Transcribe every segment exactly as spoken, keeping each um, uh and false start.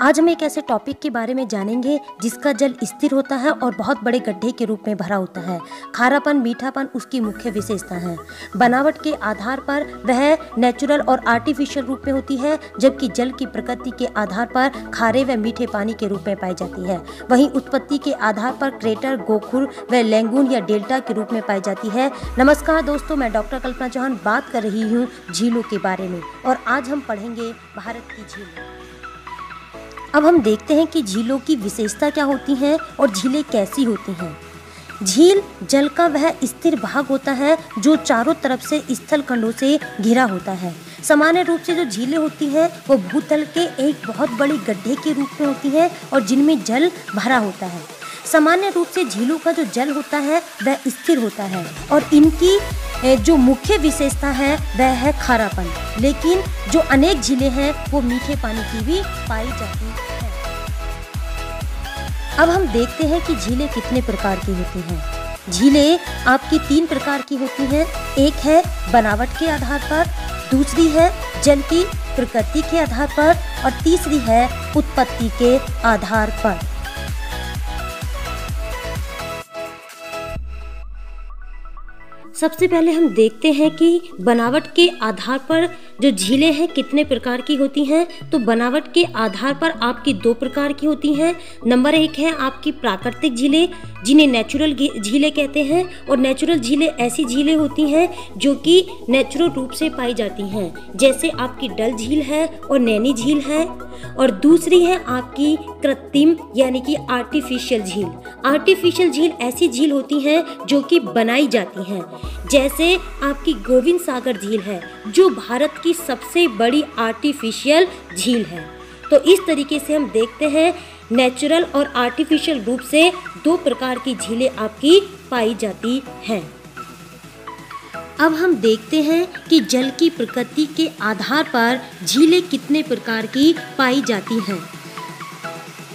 आज हम एक ऐसे टॉपिक के बारे में जानेंगे जिसका जल स्थिर होता है और बहुत बड़े गड्ढे के रूप में भरा होता है। खारापन मीठापन उसकी मुख्य विशेषता है। बनावट के आधार पर वह नेचुरल और आर्टिफिशियल रूप में होती है, जबकि जल की प्रकृति के आधार पर खारे व मीठे पानी के रूप में पाई जाती है। वहीं उत्पत्ति के आधार पर क्रेटर, गोखुर व लैंगून या डेल्टा के रूप में पाई जाती है। नमस्कार दोस्तों, मैं डॉक्टर कल्पना चौहान बात कर रही हूँ झीलों के बारे में, और आज हम पढ़ेंगे भारत की झील। अब हम देखते हैं कि झीलों की विशेषता क्या होती है और झीलें कैसी होती हैं। झील जल का वह स्थिर भाग होता है जो चारों तरफ से स्थल खंडों से घिरा होता है। सामान्य रूप से जो झीलें होती हैं वो भूतल के एक बहुत बड़े गड्ढे के रूप में होती हैं और जिनमें जल भरा होता है। सामान्य रूप से झीलों का जो जल होता है वह स्थिर होता है और इनकी जो मुख्य विशेषता है वह है खारापन, लेकिन जो अनेक झीलें हैं वो मीठे पानी की भी पाई जाती हैं। अब हम देखते हैं कि झीलें कितने प्रकार की होती हैं। झीलें आपकी तीन प्रकार की होती हैं। एक है बनावट के आधार पर, दूसरी है जल की प्रकृति के आधार पर और तीसरी है उत्पत्ति के आधार पर। सबसे पहले हम देखते हैं कि बनावट के आधार पर जो झीलें हैं कितने प्रकार की होती हैं। तो बनावट के आधार पर आपकी दो प्रकार की होती हैं। नंबर एक है आपकी प्राकृतिक झीलें, जिन्हें नेचुरल झीलें कहते हैं, और नेचुरल झीलें ऐसी झीलें होती हैं जो कि नेचुरल रूप से पाई जाती हैं, जैसे आपकी डल झील है और नैनी झील है। और दूसरी है आपकी कृत्रिम यानी कि आर्टिफिशियल झील। आर्टिफिशियल झील ऐसी झील होती हैं जो कि बनाई जाती हैं, जैसे आपकी गोविंद सागर झील है जो भारत की सबसे बड़ी आर्टिफिशियल झील है। तो इस तरीके से हम देखते हैं नेचुरल और आर्टिफिशियल रूप से दो प्रकार की झीलें आपकी पाई जाती हैं। अब हम देखते हैं कि जल की प्रकृति के आधार पर झीलें कितने प्रकार की पाई जाती हैं।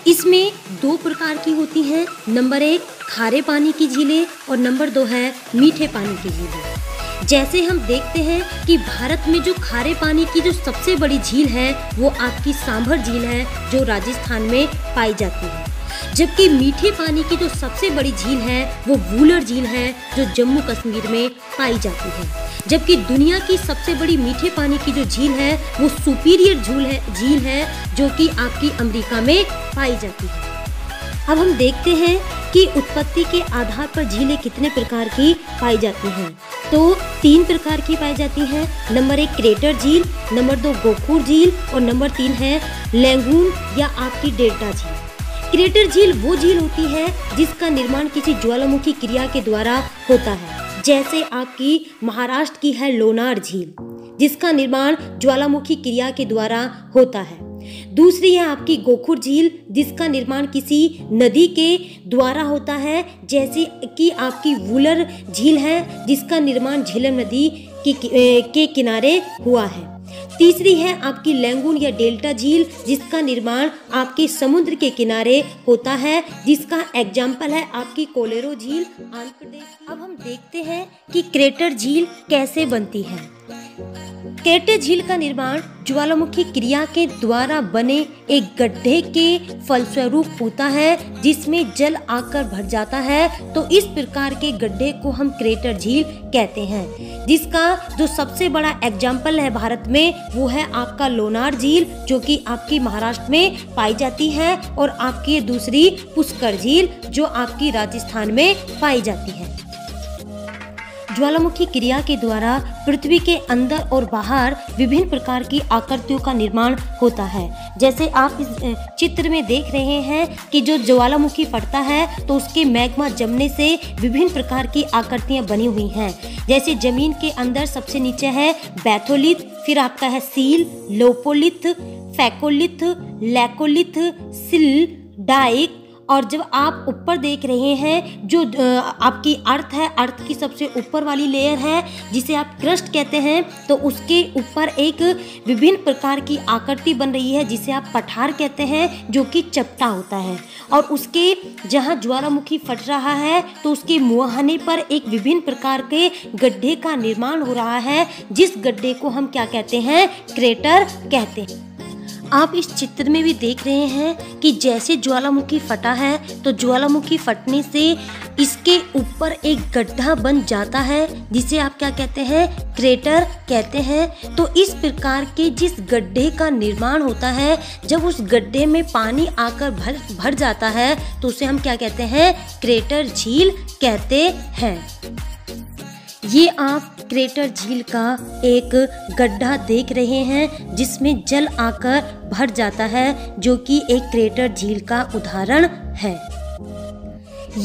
इसमें दो प्रकार की होती हैं। नंबर एक खारे पानी की झीलें और नंबर दो है मीठे पानी की झीलें। जैसे हम देखते हैं कि भारत में जो खारे पानी की जो सबसे बड़ी झील है वो आपकी सांभर झील है जो राजस्थान में पाई जाती है, जबकि मीठे पानी की जो सबसे बड़ी झील है वो वुलर झील है जो जम्मू कश्मीर में पाई जाती है। जबकि दुनिया की सबसे बड़ी मीठे पानी की जो झील है वो सुपीरियर झील है झील है जो कि आपकी अमेरिका में पाई जाती है। अब हम देखते हैं कि उत्पत्ति के आधार पर झीलें कितने प्रकार की पाई जाती हैं। तो तीन प्रकार की पाई जाती हैं। नंबर एक क्रेटर झील, नंबर दो गोखुर झील और नंबर तीन है लैंगून या आपकी डेल्टा झील। क्रेटर झील वो झील होती है जिसका निर्माण किसी ज्वालामुखी क्रिया के द्वारा होता है, जैसे आपकी महाराष्ट्र की है लोनार झील जिसका निर्माण ज्वालामुखी क्रिया के द्वारा होता है। दूसरी है आपकी गोखुर झील जिसका निर्माण किसी नदी के द्वारा होता है, जैसे कि आपकी वुलर झील है जिसका निर्माण झेलम नदी की के किनारे हुआ है। तीसरी है आपकी लैंगून या डेल्टा झील जिसका निर्माण आपके समुद्र के किनारे होता है, जिसका एग्जाम्पल है आपकी कोलेरो झील, आंध्र प्रदेश। अब हम देखते हैं कि क्रेटर झील कैसे बनती है। क्रेटर झील का निर्माण ज्वालामुखी क्रिया के द्वारा बने एक गड्ढे के फलस्वरूप होता है जिसमें जल आकर भर जाता है। तो इस प्रकार के गड्ढे को हम क्रेटर झील कहते हैं, जिसका जो सबसे बड़ा एग्जाम्पल है भारत में वो है आपका लोनार झील जो कि आपकी महाराष्ट्र में पाई जाती है, और आपकी दूसरी पुष्कर झील जो आपकी राजस्थान में पाई जाती है। ज्वालामुखी क्रिया के द्वारा पृथ्वी के अंदर और बाहर विभिन्न प्रकार की आकृतियों का निर्माण होता है, जैसे आप इस चित्र में देख रहे हैं कि जो ज्वालामुखी फटता है तो उसके मैग्मा जमने से विभिन्न प्रकार की आकृतियां बनी हुई हैं, जैसे जमीन के अंदर सबसे नीचे है बैथोलिथ, फिर आपका है sill, lopolith, phacolith, laccolith, sill, dyke और जब आप ऊपर देख रहे हैं जो आपकी अर्थ है, अर्थ की सबसे ऊपर वाली लेयर है जिसे आप क्रस्ट कहते हैं, तो उसके ऊपर एक विभिन्न प्रकार की आकृति बन रही है जिसे आप पठार कहते हैं, जो कि चपटा होता है। और उसके जहाँ ज्वालामुखी फट रहा है तो उसके मुहाने पर एक विभिन्न प्रकार के गड्ढे का निर्माण हो रहा है, जिस गड्ढे को हम क्या कहते हैं, क्रेटर कहते हैं। आप इस चित्र में भी देख रहे हैं कि जैसे ज्वालामुखी फटा है तो ज्वालामुखी फटने से इसके ऊपर एक गड्ढा बन जाता है जिसे आप क्या कहते हैं, क्रेटर कहते हैं। तो इस प्रकार के जिस गड्ढे का निर्माण होता है, जब उस गड्ढे में पानी आकर भर भर जाता है तो उसे हम क्या कहते हैं, क्रेटर झील कहते हैं। ये आप क्रेटर झील का एक गड्ढा देख रहे हैं जिसमें जल आकर भर जाता है, जो कि एक क्रेटर झील का उदाहरण है।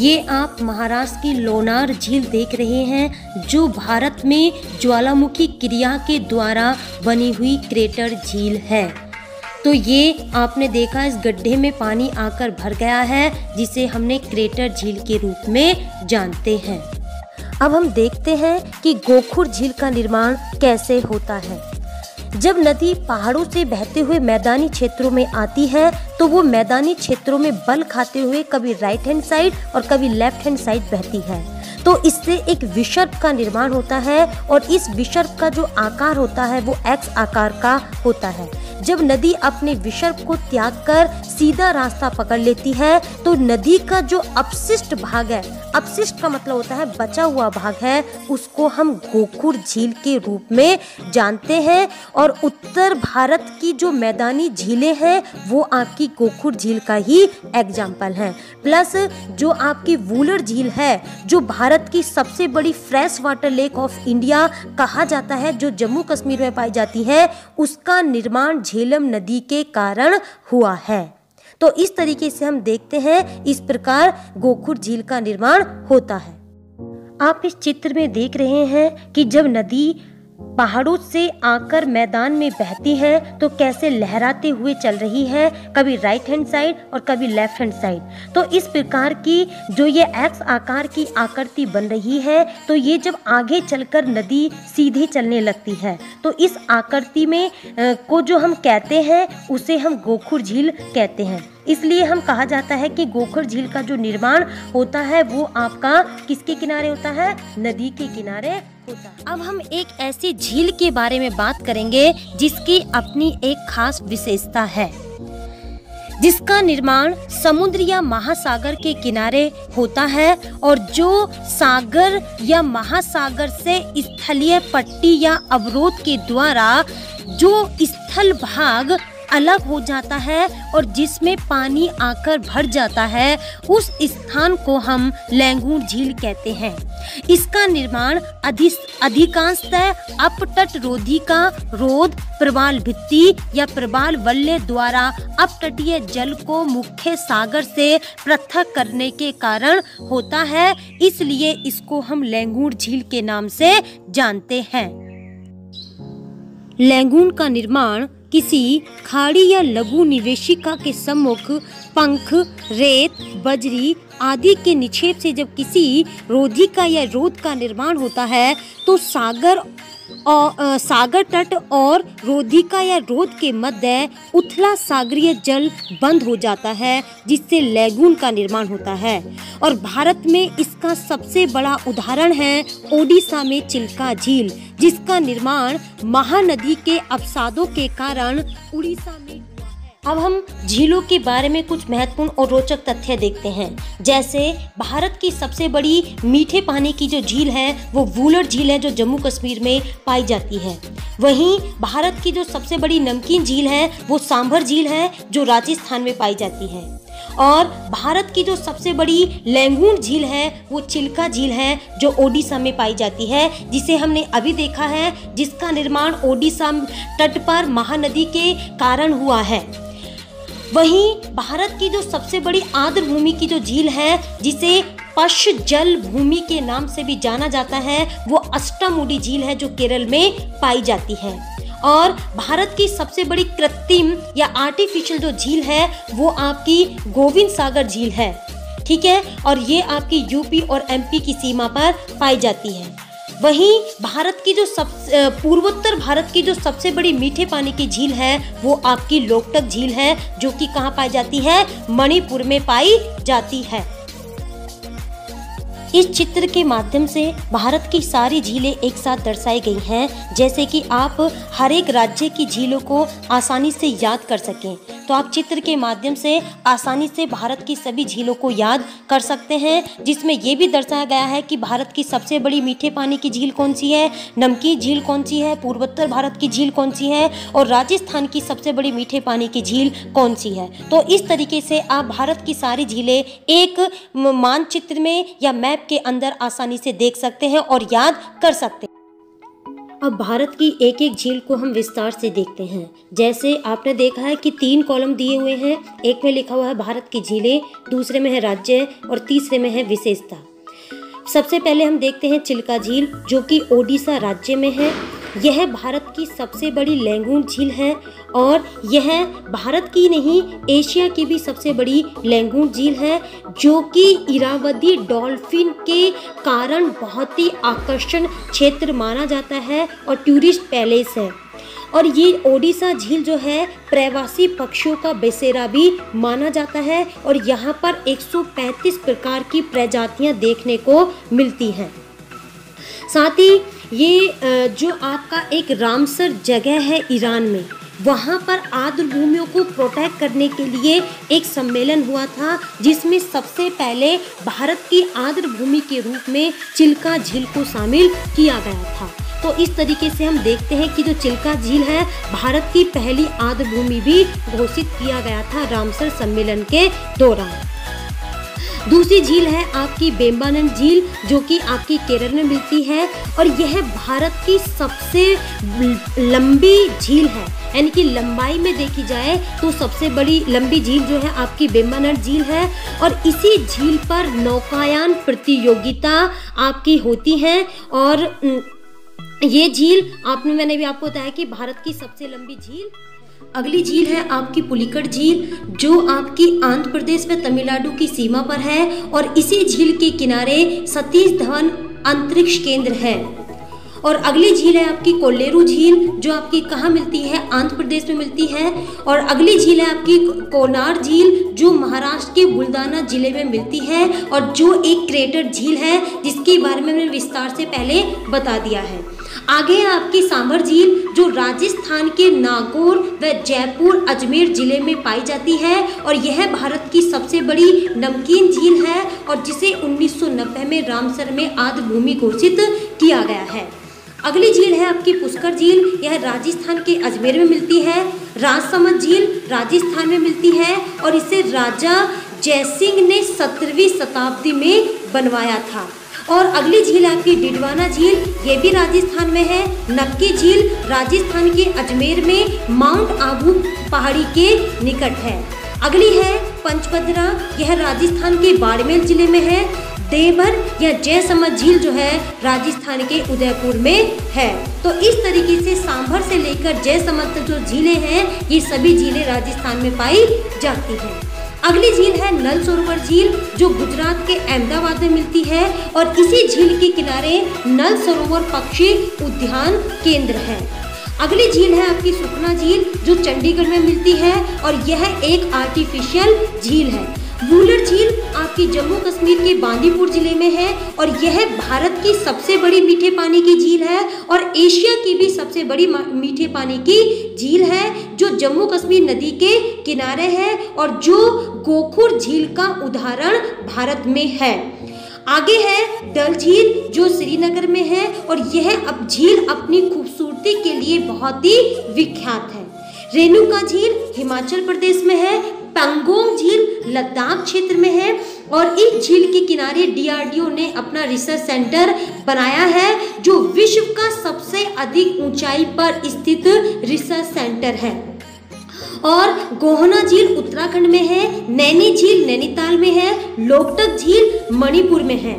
ये आप महाराष्ट्र की लोनार झील देख रहे हैं, जो भारत में ज्वालामुखी क्रिया के द्वारा बनी हुई क्रेटर झील है। तो ये आपने देखा, इस गड्ढे में पानी आकर भर गया है जिसे हमने क्रेटर झील के रूप में जानते हैं। अब हम देखते हैं कि गोखुर झील का निर्माण कैसे होता है। जब नदी पहाड़ों से बहते हुए मैदानी क्षेत्रों में आती है तो वो मैदानी क्षेत्रों में बल खाते हुए कभी राइट हैंड साइड और कभी लेफ्ट हैंड साइड बहती है, तो इससे एक विसर्प का निर्माण होता है। और इस विसर्प का जो आकार होता है वो एक्स आकार का होता है। जब नदी अपने विसर्प को त्याग कर सीधा रास्ता पकड़ लेती है तो नदी का जो अपशिष्ट भाग है, अपशिष्ट का मतलब होता है बचा हुआ भाग है, उसको हम गोखुर झील के रूप में जानते हैं। और उत्तर भारत की जो मैदानी झीलें हैं वो आपकी गोखुर झील का ही एग्जाम्पल है। प्लस जो आपकी वुलर झील है, जो भारत की सबसे बड़ी fresh water lake of India कहा जाता है, जो जम्मू कश्मीर में पाई जाती है, उसका निर्माण झेलम नदी के कारण हुआ है। तो इस तरीके से हम देखते हैं, इस प्रकार गोखुर झील का निर्माण होता है। आप इस चित्र में देख रहे हैं कि जब नदी पहाड़ों से आकर मैदान में बहती है तो कैसे लहराते हुए चल रही है, कभी राइट हैंड साइड और कभी लेफ्ट हैंड साइड। तो इस प्रकार की जो ये एक्स आकार की आकृति बन रही है, तो ये जब आगे चलकर नदी सीधे चलने लगती है तो इस आकृति में को जो हम कहते हैं उसे हम गोखुर झील कहते हैं। इसलिए हम कहा जाता है कि गोखुर झील का जो निर्माण होता है वो आपका किसके किनारे होता है, नदी के किनारे होता है। अब हम एक ऐसी झील के बारे में बात करेंगे जिसकी अपनी एक खास विशेषता है, जिसका निर्माण समुद्र या महासागर के किनारे होता है और जो सागर या महासागर से स्थलीय पट्टी या अवरोध के द्वारा जो स्थल भाग अलग हो जाता है और जिसमें पानी आकर भर जाता है, उस स्थान को हम लैंगूर झील कहते हैं। इसका निर्माण अधिकांशतः अपतट रोधी का रोध प्रवाल भित्ति या प्रवाल वल्ले द्वारा अपतटीय जल को मुख्य सागर से पृथक करने के कारण होता है, इसलिए इसको हम लैंगूर झील के नाम से जानते हैं। लैंगून का निर्माण किसी खाड़ी या लघु निवेशिका के सम्मुख पंख, रेत, बजरी आदि के निक्षेप से जब किसी रोधिका या रोध का निर्माण होता है तो सागर और सागर तट और रोधिका या रोध के मध्य उथला सागरीय जल बंद हो जाता है, जिससे लैगून का निर्माण होता है। और भारत में इसका सबसे बड़ा उदाहरण है ओडिशा में चिल्का झील, जिसका निर्माण महानदी के अवसादों के कारण उड़ीसा में। अब हम झीलों के बारे में कुछ महत्वपूर्ण और रोचक तथ्य देखते हैं। जैसे भारत की सबसे बड़ी मीठे पानी की जो झील है वो वुलर झील है, जो जम्मू कश्मीर में पाई जाती है। वहीं भारत की जो सबसे बड़ी नमकीन झील है वो सांभर झील है, जो राजस्थान में पाई जाती है। और भारत की जो सबसे बड़ी लैंगून झील है वो चिल्का झील है, जो ओडिशा में पाई जाती है, जिसे हमने अभी देखा है, जिसका निर्माण ओडिशा तट पर महानदी के कारण हुआ है। वहीं भारत की जो सबसे बड़ी आर्द्र भूमि की जो झील है, जिसे पश्च जल भूमि के नाम से भी जाना जाता है, वो अष्टमुड़ी झील है, जो केरल में पाई जाती है। और भारत की सबसे बड़ी कृत्रिम या आर्टिफिशियल जो झील है वो आपकी गोविंद सागर झील है, ठीक है, और ये आपकी यूपी और एमपी की सीमा पर पाई जाती है। वहीं भारत की जो सब पूर्वोत्तर भारत की जो सबसे बड़ी मीठे पानी की झील है वो आपकी लोकटक झील है, जो कि कहाँ पाई जाती है? मणिपुर में पाई जाती है। इस चित्र के माध्यम से भारत की सारी झीलें एक साथ दर्शाई गई हैं, जैसे कि आप हर एक राज्य की झीलों को आसानी से याद कर सकें। तो आप चित्र के माध्यम से आसानी से भारत की सभी झीलों को याद कर सकते हैं, जिसमें यह भी दर्शाया गया है कि भारत की सबसे बड़ी मीठे पानी की झील कौन सी है, नमकीन झील कौन सी है, पूर्वोत्तर भारत की झील कौन सी है और राजस्थान की सबसे बड़ी मीठे पानी की झील कौन सी है। तो इस तरीके से आप भारत की सारी झीलें एक मानचित्र में या मैप के अंदर आसानी से देख सकते हैं और याद कर सकते हैं। अब भारत की एक एक झील को हम विस्तार से देखते हैं। जैसे आपने देखा है कि तीन कॉलम दिए हुए हैं, एक में लिखा हुआ है भारत की झीलें, दूसरे में है राज्य और तीसरे में है विशेषता। सबसे पहले हम देखते हैं चिल्का झील, जो कि ओडिशा राज्य में है। यह भारत की सबसे बड़ी लैंगून झील है और यह भारत की नहीं एशिया की भी सबसे बड़ी लैंगून झील है, जो कि इरावदी डॉल्फिन के कारण बहुत ही आकर्षण क्षेत्र माना जाता है और टूरिस्ट पैलेस है। और ये ओडिशा झील जो है प्रवासी पक्षियों का बसेरा भी माना जाता है और यहाँ पर एक सौ पैंतीस प्रकार की प्रजातियाँ देखने को मिलती हैं। साथ ही ये जो आपका एक रामसर जगह है ईरान में, वहाँ पर आर्द्रभूमियों को प्रोटेक्ट करने के लिए एक सम्मेलन हुआ था, जिसमें सबसे पहले भारत की आर्द्रभूमि के रूप में चिल्का झील को शामिल किया गया था। तो इस तरीके से हम देखते हैं कि जो चिल्का झील है भारत की पहली आर्द्रभूमि भी घोषित किया गया था रामसर सम्मेलन के दौरान। दूसरी झील है आपकी बेम्बानंद झील, जो कि आपकी केरल में मिलती है और यह भारत की सबसे लंबी झील है, यानी कि लंबाई में देखी जाए तो सबसे बड़ी लंबी झील जो है आपकी बेम्बानंद झील है। और इसी झील पर नौकायान प्रतियोगिता आपकी होती है और ये झील आपने मैंने भी आपको बताया कि भारत की सबसे लंबी झील। अगली झील है आपकी पुलिकट झील, जो आपकी आंध्र प्रदेश में तमिलनाडु की सीमा पर है और इसी झील के किनारे सतीश धवन अंतरिक्ष केंद्र है। और अगली झील है आपकी कोलेरो झील, जो आपकी कहाँ मिलती है? आंध्र प्रदेश में मिलती है। और अगली झील है आपकी कोनार झील, जो महाराष्ट्र के बुलदाना जिले में मिलती है और जो एक क्रेटर झील है, जिसके बारे में मैंने विस्तार से पहले बता दिया है। आगे है आपकी सांभर झील, जो राजस्थान के नागौर व जयपुर अजमेर जिले में पाई जाती है और यह भारत की सबसे बड़ी नमकीन झील है और जिसे उन्नीस सौ नब्बे में रामसर में आर्द्रभूमि घोषित किया गया है। अगली झील है आपकी पुष्कर झील, यह राजस्थान के अजमेर में मिलती है। राजसमंद झील राजस्थान में मिलती है और इसे राजा जयसिंह ने सत्रहवीं शताब्दी में बनवाया था। और अगली झील आपकी डीडवाना झील, ये भी राजस्थान में है। नक्की झील राजस्थान के अजमेर में माउंट आबू पहाड़ी के निकट है। अगली है पंचपदरा, यह राजस्थान के बाड़मेर जिले में है। देवर या जयसमंद झील जो है राजस्थान के उदयपुर में है। तो इस तरीके से सांभर से लेकर जयसमंद तक जो झीलें हैं ये सभी झीलें राजस्थान में पाई जाती हैं। अगली झील है नल सरोवर झील, जो गुजरात के अहमदाबाद में मिलती है और इसी झील के किनारे नल सरोवर पक्षी उद्यान केंद्र है। अगली झील है आपकी सुखना झील, जो चंडीगढ़ में मिलती है और यह एक आर्टिफिशियल झील है। वुलर झील आपकी जम्मू कश्मीर के बांदीपुर जिले में है और यह भारत की सबसे बड़ी मीठे पानी की झील है और एशिया की भी सबसे बड़ी मीठे पानी की झील है, जो जम्मू कश्मीर नदी के किनारे है और जो गोखुर झील का उदाहरण भारत में है। आगे है डल झील, जो श्रीनगर में है और यह अब झील अपनी खूबसूरती के लिए बहुत ही विख्यात है। रेणुका झील हिमाचल प्रदेश में है। पैंगोंग झील लद्दाख क्षेत्र में है और इस झील के किनारे डीआरडीओ ने अपना रिसर्च सेंटर बनाया है, जो विश्व का सबसे अधिक ऊंचाई पर स्थित रिसर्च सेंटर है। और गोहना झील उत्तराखंड में है। नैनी झील नैनीताल में है। लोकटक झील मणिपुर में है।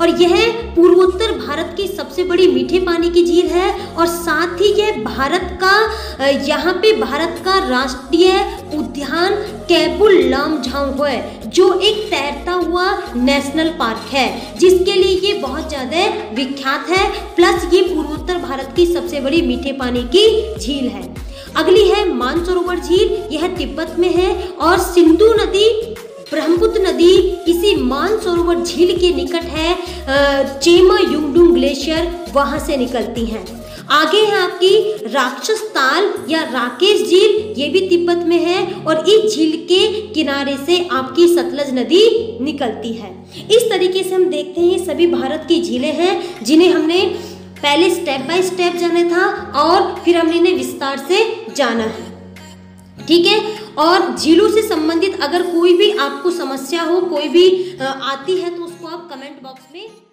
और यह पूर्वोत्तर भारत की सबसे बड़ी मीठे पानी की झील है और साथ ही यह भारत का यहाँ पे भारत का राष्ट्रीय उद्यान कैबुल लामझांग है जो एक तैरता हुआ नेशनल पार्क है जिसके लिए ये बहुत ज़्यादा विख्यात है। प्लस ये पूर्वोत्तर भारत की सबसे बड़ी मीठे पानी की झील है। अगली है मानसरोवर झील, यह तिब्बत में है और सिंधु नदी ब्रह्मपुत्र नदी इसी मानसरोवर झील के निकट है। चेमा युंगडुंग ग्लेशियर वहां से निकलती हैं। आगे है आपकी राक्षस ताल या राकेश झील, ये भी तिब्बत में है और इस झील के किनारे से आपकी सतलज नदी निकलती है। इस तरीके से हम देखते हैं सभी भारत की झीलें हैं जिन्हें हमने पहले स्टेप बाय स्टेप जाना था और फिर हमने इन्हें विस्तार से जाना है, ठीक है। और झीलों से संबंधित अगर कोई भी आपको समस्या हो, कोई भी आती है, तो उसको आप कमेंट बॉक्स में